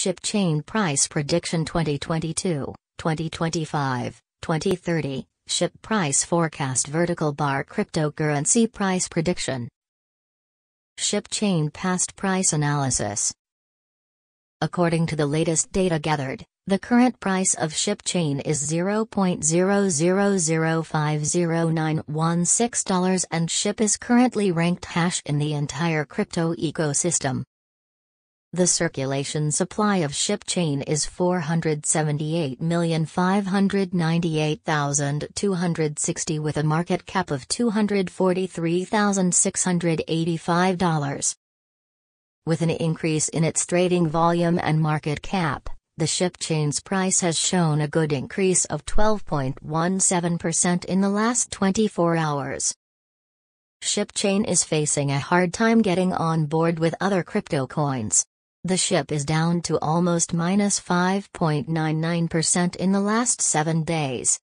ShipChain Price Prediction 2022, 2025, 2030, Ship Price Forecast Vertical Bar Cryptocurrency Price Prediction. ShipChain Past Price Analysis. According to the latest data gathered, the current price of ShipChain is $0.00050916 and SHIP is currently ranked hash in the entire crypto ecosystem. The circulation supply of ShipChain is 478,598,260 with a market cap of $243,685. With an increase in its trading volume and market cap, the ShipChain's price has shown a good increase of 12.17% in the last 24 hours. ShipChain is facing a hard time getting on board with other crypto coins. The SHIP is down to almost -5.99% in the last 7 days.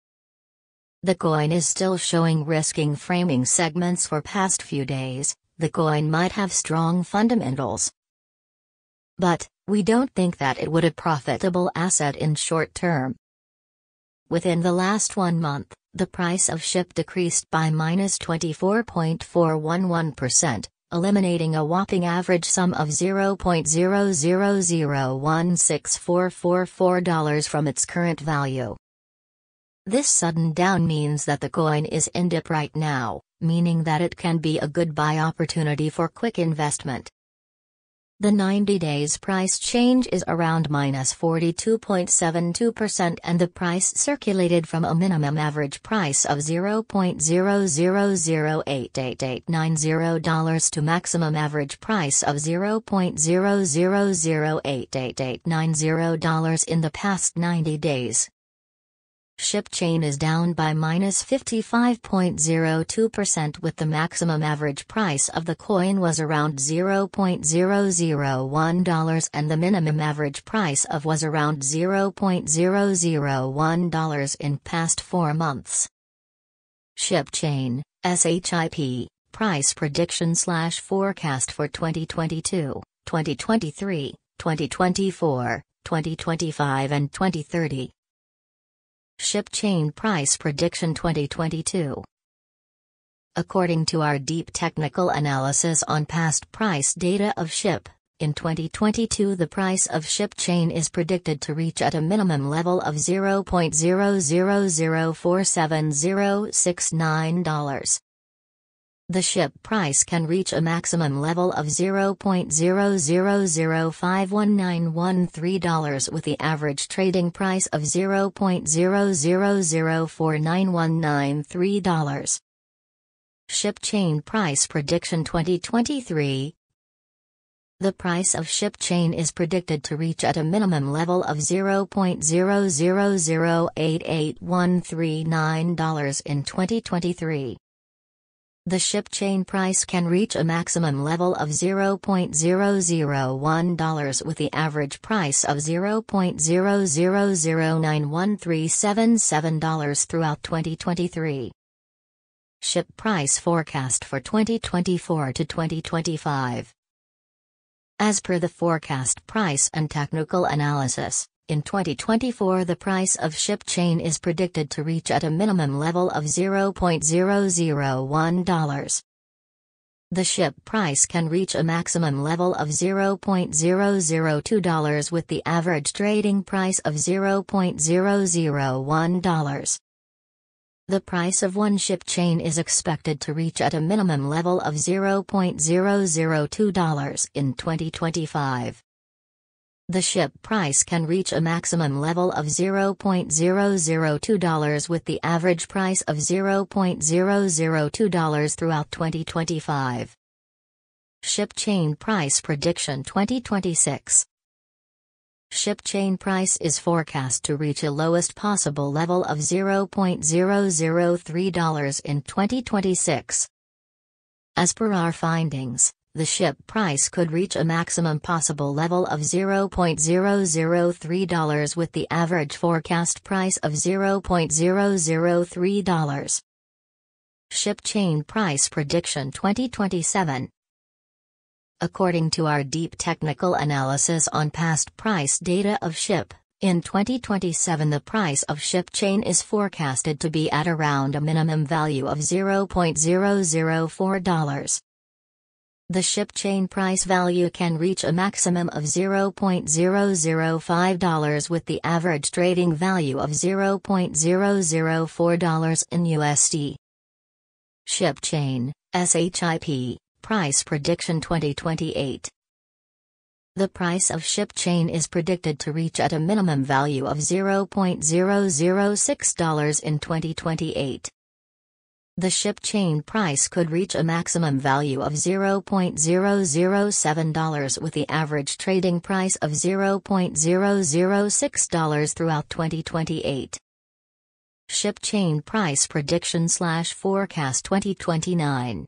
The coin is still showing risking framing segments for past few days. The coin might have strong fundamentals, but we don't think that it would be a profitable asset in short term. Within the last 1 month, the price of SHIP decreased by -24.411%. eliminating a whopping average sum of $0.00016444 from its current value. This sudden down means that the coin is in dip right now, meaning that it can be a good buy opportunity for quick investment. The 90 days price change is around -42.72% and the price circulated from a minimum average price of $0.00088890 to maximum average price of $0.00088890 in the past 90 days. ShipChain is down by -55.02% with the maximum average price of the coin was around $0.001 and the minimum average price of was around $0.001 in past 4 months. ShipChain, SHIP, Price Prediction/Forecast for 2022, 2023, 2024, 2025 and 2030. ShipChain Price Prediction 2022. According to our deep technical analysis on past price data of SHIP, in 2022 the price of ShipChain is predicted to reach at a minimum level of $0.00047069. The SHIP price can reach a maximum level of $0.00051913 with the average trading price of $0.00049193. ShipChain Price Prediction 2023. The price of ShipChain is predicted to reach at a minimum level of $0.00088139 in 2023. The ShipChain price can reach a maximum level of $0.001 with the average price of $0.0009137 throughout 2023. SHIP Price Forecast for 2024 to 2025. As per the forecast price and technical analysis, in 2024 the price of ShipChain is predicted to reach at a minimum level of $0.001. The SHIP price can reach a maximum level of $0.002 with the average trading price of $0.001. The price of one ShipChain is expected to reach at a minimum level of $0.002 in 2025. The SHIP price can reach a maximum level of $0.002 with the average price of $0.002 throughout 2025. ShipChain Price Prediction 2026. ShipChain price is forecast to reach a lowest possible level of $0.003 in 2026. As per our findings, the SHIP price could reach a maximum possible level of $0.003 with the average forecast price of $0.003. ShipChain Price Prediction 2027. According to our deep technical analysis on past price data of SHIP, in 2027 the price of ShipChain is forecasted to be at around a minimum value of $0.004. The ShipChain price value can reach a maximum of $0.005 with the average trading value of $0.004 in USD. ShipChain, SHIP, Price Prediction 2028. The price of ShipChain is predicted to reach at a minimum value of $0.006 in 2028. The ShipChain price could reach a maximum value of $0.007 with the average trading price of $0.006 throughout 2028. ShipChain Price Prediction/Forecast 2029.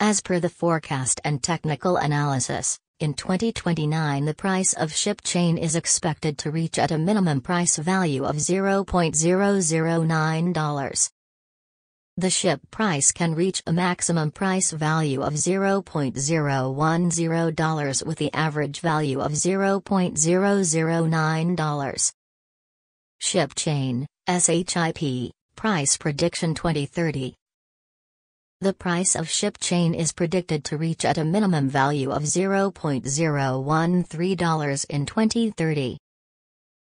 As per the forecast and technical analysis, in 2029 the price of ShipChain is expected to reach at a minimum price value of $0.009. The SHIP price can reach a maximum price value of $0.010 with the average value of $0.009. ShipChain, SHIP, Price Prediction 2030. The price of ShipChain is predicted to reach at a minimum value of $0.013 in 2030.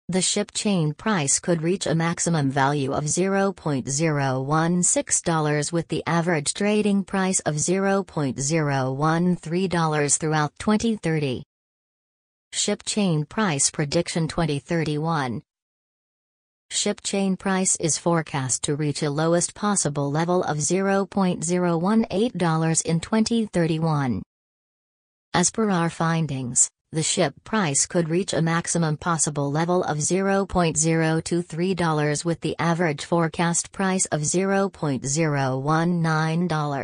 The ShipChain price could reach a maximum value of $0.016 with the average trading price of $0.013 throughout 2030. ShipChain Price Prediction 2031. ShipChain price is forecast to reach a lowest possible level of $0.018 in 2031. As per our findings, the SHIP price could reach a maximum possible level of $0.023 with the average forecast price of $0.019.